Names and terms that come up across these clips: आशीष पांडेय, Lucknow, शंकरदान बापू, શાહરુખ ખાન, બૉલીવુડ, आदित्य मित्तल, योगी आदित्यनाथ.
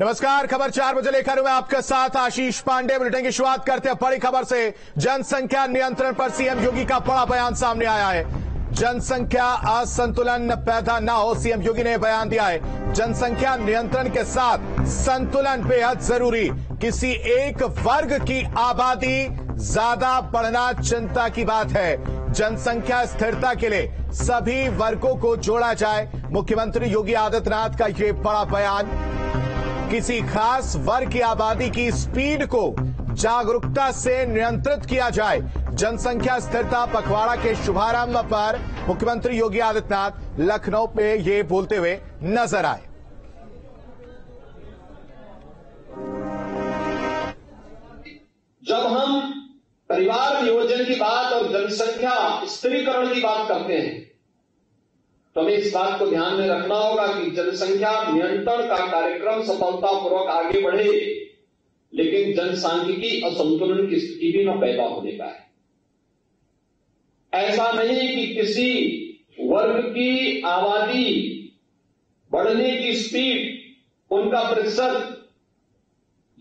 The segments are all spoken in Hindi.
नमस्कार, खबर 4 बजे लेकर मैं आपका साथ आशीष पांडेय। बुलेटिन की शुरुआत करते हैं बड़ी खबर से। जनसंख्या नियंत्रण पर सीएम योगी का बड़ा बयान सामने आया है। जनसंख्या असंतुलन पैदा ना हो, सीएम योगी ने बयान दिया है। जनसंख्या नियंत्रण के साथ संतुलन बेहद जरूरी। किसी एक वर्ग की आबादी ज्यादा बढ़ना चिंता की बात है। जनसंख्या स्थिरता के लिए सभी वर्गों को जोड़ा जाए, मुख्यमंत्री योगी आदित्यनाथ का ये बड़ा बयान। किसी खास वर्ग की आबादी की स्पीड को जागरूकता से नियंत्रित किया जाए। जनसंख्या स्थिरता पखवाड़ा के शुभारंभ पर मुख्यमंत्री योगी आदित्यनाथ लखनऊ पे ये बोलते हुए नजर आए। जब हम परिवार नियोजन की बात और जनसंख्या स्थिरीकरण की बात करते हैं तो हमें इस बात को ध्यान में रखना होगा कि जनसंख्या नियंत्रण का कार्यक्रम सफलतापूर्वक आगे बढ़े, लेकिन जनसांख्यिकी असंतुलन की स्थिति भी न पैदा होने का है। ऐसा नहीं कि किसी वर्ग की आबादी बढ़ने की स्पीड, उनका प्रतिशत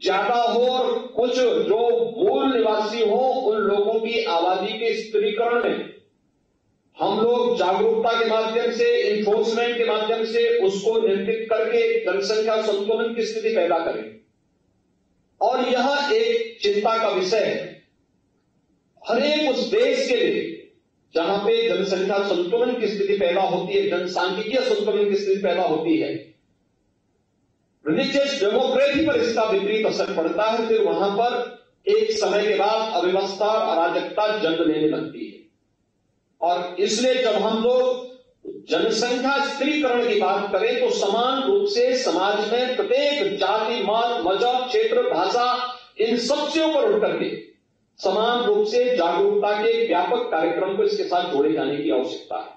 ज्यादा हो और कुछ जो मूल निवासी हो उन लोगों की आबादी के स्थिरीकरण में हम लोग जागरूकता के माध्यम से, इन्फोर्समेंट के माध्यम से उसको नियंत्रित करके जनसंख्या संतुलन की स्थिति पैदा करें। और यह एक चिंता का विषय है हर एक उस देश के लिए जहां पे जनसंख्या संतुलन की स्थिति पैदा होती है, जनसांख्यिकीय संतुलन की स्थिति पैदा होती है। रिलीजियस डेमोक्रेसी पर इसका विपरीत असर पड़ता है, फिर वहां पर एक समय के बाद अव्यवस्था, अराजकता जन्म लेने लगती है। और इसलिए जब हम लोग जनसंख्या स्थिरीकरण की बात करें तो समान रूप से समाज में प्रत्येक जाति, मत, मजहब, क्षेत्र, भाषा, इन सबसे ऊपर उठकर के समान रूप से जागरूकता के व्यापक कार्यक्रम को इसके साथ जोड़े जाने की आवश्यकता है।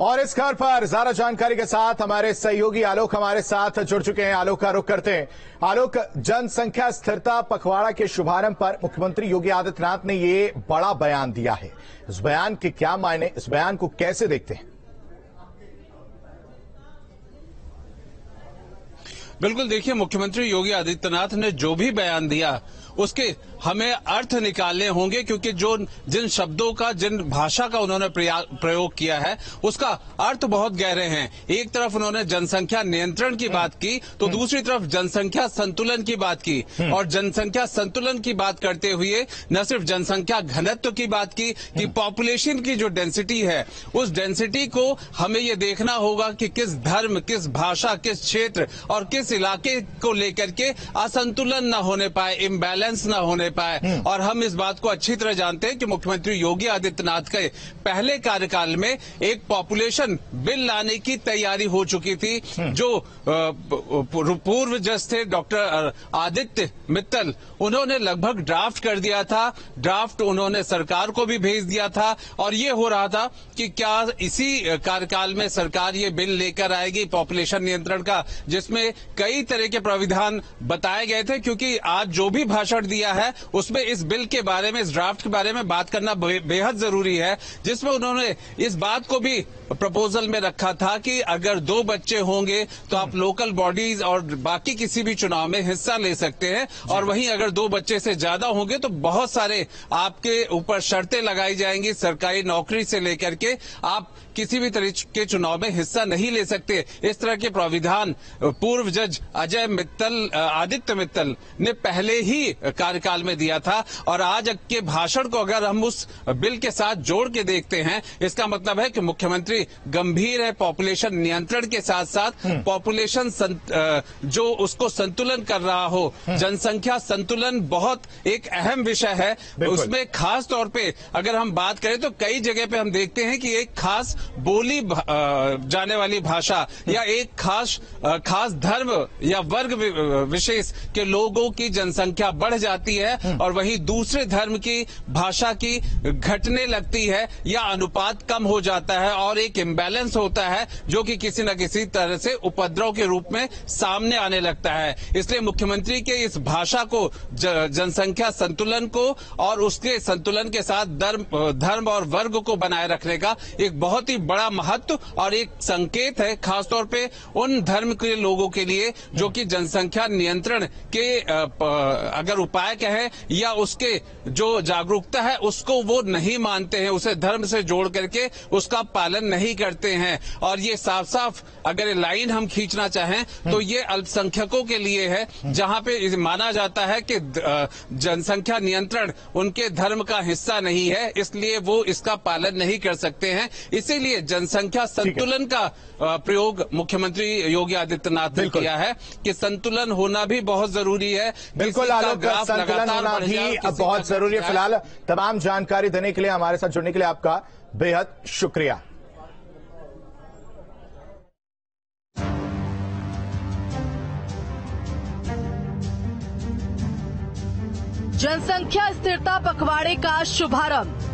और इस खबर पर ज्यादा जानकारी के साथ हमारे सहयोगी आलोक हमारे साथ जुड़ चुके हैं। आलोक का रुख करते हैं। आलोक, जनसंख्या स्थिरता पखवाड़ा के शुभारंभ पर मुख्यमंत्री योगी आदित्यनाथ ने ये बड़ा बयान दिया है। इस बयान के क्या मायने, इस बयान को कैसे देखते हैं? बिल्कुल, देखिए मुख्यमंत्री योगी आदित्यनाथ ने जो भी बयान दिया उसके हमें अर्थ निकालने होंगे, क्योंकि जिन शब्दों का, जिन भाषा का उन्होंने प्रयोग किया है उसका अर्थ बहुत गहरे हैं। एक तरफ उन्होंने जनसंख्या नियंत्रण की बात की तो दूसरी तरफ जनसंख्या संतुलन की बात की, और जनसंख्या संतुलन की बात करते हुए न सिर्फ जनसंख्या घनत्व की बात की कि पॉपुलेशन की जो डेंसिटी है उस डेंसिटी को हमें ये देखना होगा कि किस धर्म, किस भाषा, किस क्षेत्र और किस इलाके को लेकर के असंतुलन न होने पाए, इम्बैलेंस न होने पाए। और हम इस बात को अच्छी तरह जानते हैं कि मुख्यमंत्री योगी आदित्यनाथ के पहले कार्यकाल में एक पॉपुलेशन बिल लाने की तैयारी हो चुकी थी, जो पूर्व जज थे डॉक्टर आदित्य मित्तल, उन्होंने लगभग ड्राफ्ट कर दिया था। ड्राफ्ट उन्होंने सरकार को भी भेज दिया था और ये हो रहा था कि क्या इसी कार्यकाल में सरकार ये बिल लेकर आएगी पॉपुलेशन नियंत्रण का, जिसमें कई तरह के प्राविधान बताए गए थे। क्योंकि आज जो भी भाषण दिया है उसमें इस बिल के बारे में, इस ड्राफ्ट के बारे में बात करना बेहद जरूरी है, जिसमें उन्होंने इस बात को भी प्रपोजल में रखा था कि अगर 2 बच्चे होंगे तो आप लोकल बॉडीज और बाकी किसी भी चुनाव में हिस्सा ले सकते हैं, और वहीं अगर 2 बच्चे से ज्यादा होंगे तो बहुत सारे आपके ऊपर शर्तें लगाई जाएंगी, सरकारी नौकरी से लेकर के आप किसी भी तरह के चुनाव में हिस्सा नहीं ले सकते। इस तरह के प्राविधान पूर्व जज आदित्य मित्तल ने पहले ही कार्यकाल में दिया था, और आज के भाषण को अगर हम उस बिल के साथ जोड़ के देखते हैं, इसका मतलब है कि मुख्यमंत्री गंभीर है पॉपुलेशन नियंत्रण के साथ साथ पॉपुलेशन जो उसको संतुलन कर रहा हो। जनसंख्या संतुलन बहुत एक अहम विषय है, उसमें खास तौर पे अगर हम बात करें तो कई जगह पे हम देखते हैं कि एक खास बोली जाने वाली भाषा या एक खास धर्म या वर्ग विशेष के लोगों की जनसंख्या बढ़ जाती है और वहीं दूसरे धर्म की, भाषा की घटने लगती है या अनुपात कम हो जाता है और एक इम्बैलेंस होता है जो कि किसी न किसी तरह से उपद्रव के रूप में सामने आने लगता है। इसलिए मुख्यमंत्री के इस भाषा को, जनसंख्या संतुलन को और उसके संतुलन के साथ धर्म और वर्ग को बनाए रखने का एक बहुत ही बड़ा महत्व और एक संकेत है, खासतौर पे उन धर्म के लोगों के लिए जो कि जनसंख्या नियंत्रण के अगर उपाय कहें या उसके जो जागरूकता है उसको वो नहीं मानते हैं, उसे धर्म से जोड़ करके उसका पालन नहीं करते हैं। और ये साफ साफ अगर लाइन हम खींचना चाहें तो ये अल्पसंख्यकों के लिए है, जहां पे माना जाता है कि जनसंख्या नियंत्रण उनके धर्म का हिस्सा नहीं है, इसलिए वो इसका पालन नहीं कर सकते हैं। इसीलिए जनसंख्या संतुलन का प्रयोग मुख्यमंत्री योगी आदित्यनाथ ने किया है कि संतुलन होना भी बहुत जरूरी है। बिल्कुल आलोक, संतुलन होना भी बहुत जरूरी है। फिलहाल तमाम जानकारी देने के लिए, हमारे साथ जुड़ने के लिए आपका बेहद शुक्रिया। जनसंख्या स्थिरता पखवाड़े का शुभारंभ